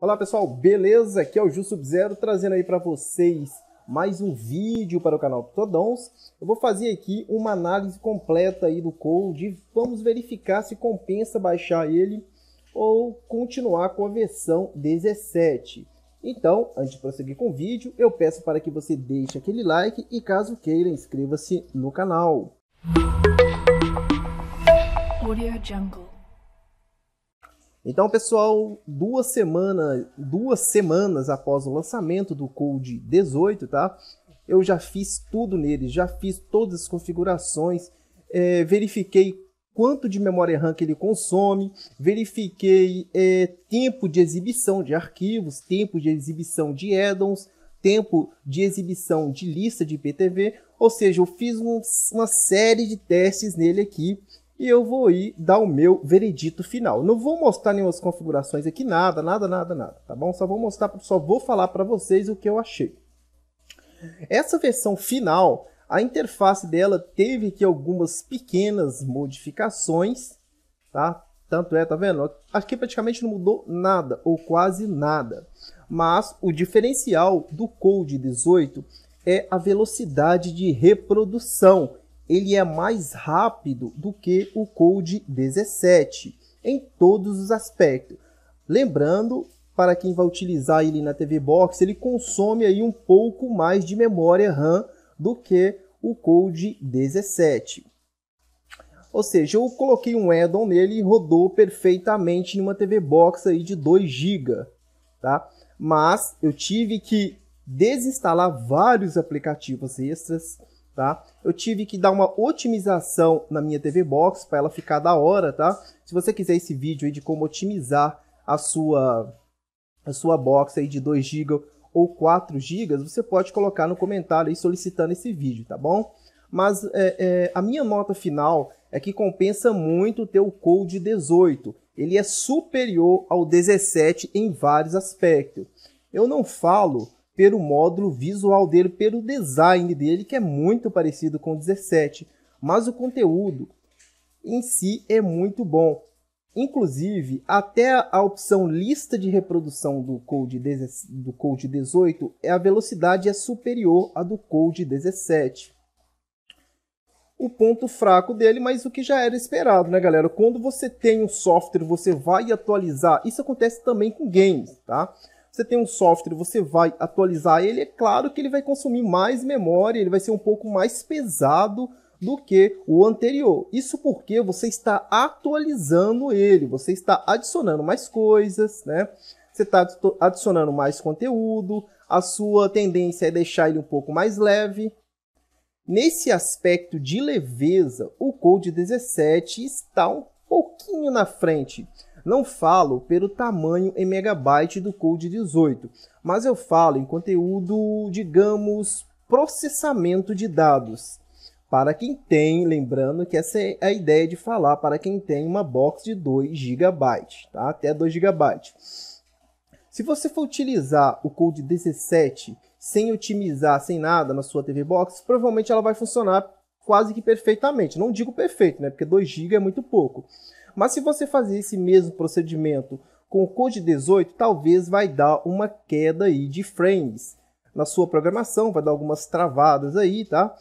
Olá pessoal, beleza? Aqui é o JuSubZero trazendo aí para vocês mais um vídeo para o canal Ptodons. Eu vou fazer aqui uma análise completa aí do Kodi. Vamos verificar se compensa baixar ele ou continuar com a versão 17. Então, antes de prosseguir com o vídeo, eu peço para que você deixe aquele like e caso queira, inscreva-se no canal. Então, pessoal, duas semanas após o lançamento do Kodi 18, tá? Eu já fiz tudo nele, já fiz todas as configurações, verifiquei quanto de memória RAM que ele consome, verifiquei tempo de exibição de arquivos, tempo de exibição de addons, tempo de exibição de lista de IPTV, ou seja, eu fiz uma série de testes nele aqui, e eu vou ir dar o meu veredito final. Não vou mostrar nenhuma configurações aqui, nada, tá bom? Só vou falar para vocês o que eu achei. Essa versão final, a interface dela teve aqui algumas pequenas modificações, tá? Tanto é, tá vendo? Aqui praticamente não mudou nada, ou quase nada. Mas o diferencial do Kodi 18 é a velocidade de reprodução. Ele é mais rápido do que o Kodi 17, em todos os aspectos. Lembrando, para quem vai utilizar ele na TV Box, ele consome aí um pouco mais de memória RAM do que o Kodi 17. Ou seja, eu coloquei um addon nele e rodou perfeitamente em uma TV Box aí de 2 GB. Tá? Mas eu tive que desinstalar vários aplicativos extras. Tá? Eu tive que dar uma otimização na minha TV Box para ela ficar da hora, tá? Se você quiser esse vídeo aí de como otimizar a sua box aí de 2 GB ou 4 GB, você pode colocar no comentário aí solicitando esse vídeo, tá bom? Mas a minha nota final é que compensa muito ter o Kodi 18. Ele é superior ao 17 em vários aspectos. Eu não falo pelo módulo visual dele, pelo design dele, que é muito parecido com o 17. Mas o conteúdo em si é muito bom. Inclusive, até a opção lista de reprodução do Kodi 18, a velocidade é superior à do Kodi 17. O ponto fraco dele, mas o que já era esperado, né, galera? Quando você tem um software, você vai atualizar. Isso acontece também com games, tá? Você tem um software, você vai atualizar ele, é claro que ele vai consumir mais memória, ele vai ser um pouco mais pesado do que o anterior. Isso porque você está atualizando ele, você está adicionando mais coisas, né? Você está adicionando mais conteúdo, a sua tendência é deixar ele um pouco mais leve. Nesse aspecto de leveza, o Kodi 17 está um pouquinho na frente. Não falo pelo tamanho em megabyte do Kodi 18, mas eu falo em conteúdo, digamos, processamento de dados. Para quem tem, lembrando que essa é a ideia de falar para quem tem uma box de 2 GB, tá? Até 2 GB. Se você for utilizar o Kodi 17 sem otimizar, sem nada na sua TV Box, provavelmente ela vai funcionar quase que perfeitamente. Não digo perfeito, né? Porque 2 GB é muito pouco. Mas se você fazer esse mesmo procedimento com o Kodi 18, talvez vai dar uma queda aí de frames na sua programação, vai dar algumas travadas aí, tá?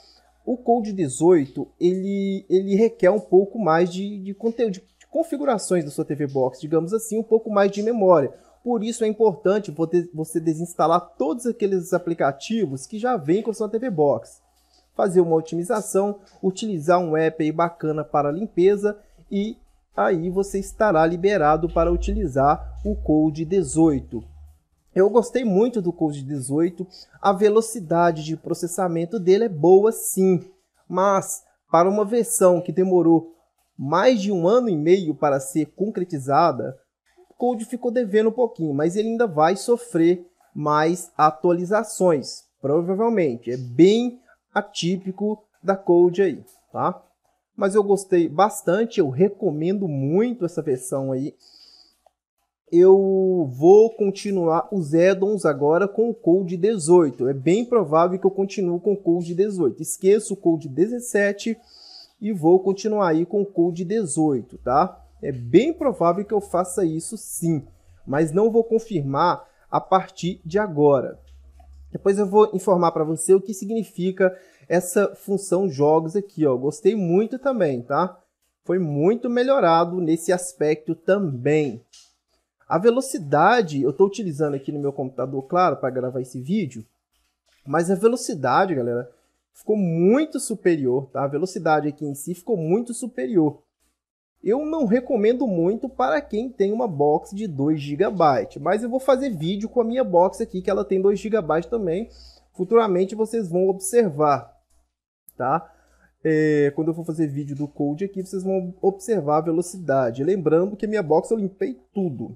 O Kodi 18, ele requer um pouco mais de conteúdo, de configurações da sua TV Box, digamos assim, um pouco mais de memória. Por isso é importante você desinstalar todos aqueles aplicativos que já vêm com a sua TV Box. Fazer uma otimização, utilizar um app aí bacana para limpeza e aí você estará liberado para utilizar o Kodi 18. Eu gostei muito do Kodi 18, a velocidade de processamento dele é boa sim, mas para uma versão que demorou mais de 1 ano e meio para ser concretizada, o Kodi ficou devendo um pouquinho, mas ele ainda vai sofrer mais atualizações, provavelmente, é bem atípico da Kodi aí, tá? Mas eu gostei bastante, eu recomendo muito essa versão aí. Eu vou continuar os addons agora com o Kodi 18. É bem provável que eu continue com o Kodi 18. Esqueço o Kodi 17 e vou continuar aí com o Kodi 18, tá? É bem provável que eu faça isso sim. mas não vou confirmar a partir de agora. Depois eu vou informar para você o que significa essa função jogos aqui, ó. Gostei muito também, tá? Foi muito melhorado nesse aspecto também. A velocidade, eu estou utilizando aqui no meu computador, claro, para gravar esse vídeo, mas a velocidade, galera, ficou muito superior, tá? A velocidade aqui em si ficou muito superior. Eu não recomendo muito para quem tem uma box de 2 GB, mas eu vou fazer vídeo com a minha box aqui, que ela tem 2 GB também. Futuramente vocês vão observar, tá? Quando eu for fazer vídeo do Kodi aqui, vocês vão observar a velocidade. Lembrando que a minha box eu limpei tudo.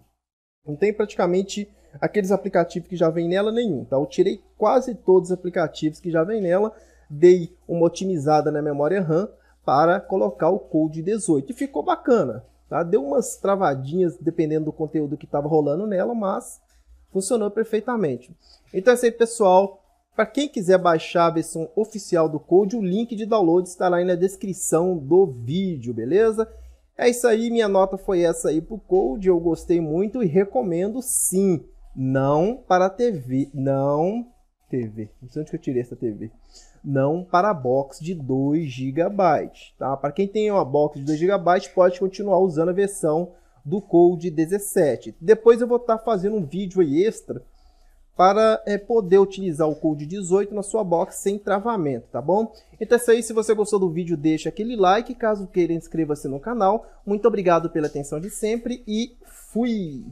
Não tem praticamente aqueles aplicativos que já vem nela nenhum, tá? Eu tirei quase todos os aplicativos que já vem nela, dei uma otimizada na memória RAM para colocar o Kodi 18. E ficou bacana, tá? Deu umas travadinhas dependendo do conteúdo que estava rolando nela, mas funcionou perfeitamente. Então é isso aí, pessoal. Para quem quiser baixar a versão oficial do Kodi, o link de download estará aí na descrição do vídeo, beleza? É isso aí, minha nota foi essa aí pro Kodi, eu gostei muito e recomendo sim. Não para a TV, não sei onde que eu tirei essa TV. Não para a box de 2 GB, tá? Para quem tem uma box de 2 GB, pode continuar usando a versão do Kodi 17. Depois eu vou estar fazendo um vídeo aí extra para poder utilizar o Kodi 18 na sua box sem travamento, tá bom? Então é isso aí, se você gostou do vídeo, deixa aquele like, caso queira inscreva-se no canal. Muito obrigado pela atenção de sempre e fui!